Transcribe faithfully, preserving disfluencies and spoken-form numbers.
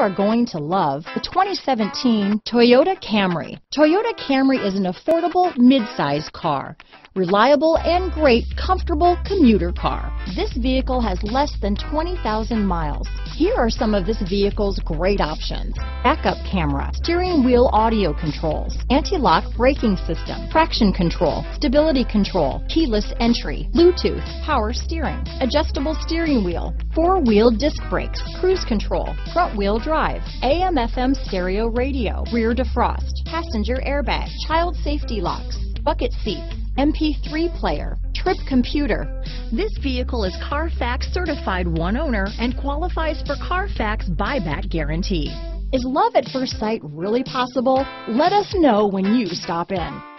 are going to love the twenty seventeen Toyota Camry. Toyota Camry is an affordable midsize car, reliable and great comfortable commuter car. This vehicle has less than twenty thousand miles. Here are some of this vehicle's great options: backup camera, steering wheel audio controls, anti-lock braking system, traction control, stability control, keyless entry, Bluetooth, power steering, adjustable steering wheel, four-wheel disc brakes, cruise control, front-wheel drive, A M F M stereo radio, rear defrost, passenger airbag, child safety locks, bucket seats, M P three player, trip computer. This vehicle is Carfax certified one owner and qualifies for Carfax buyback guarantee. Is love at first sight really possible? Let us know when you stop in.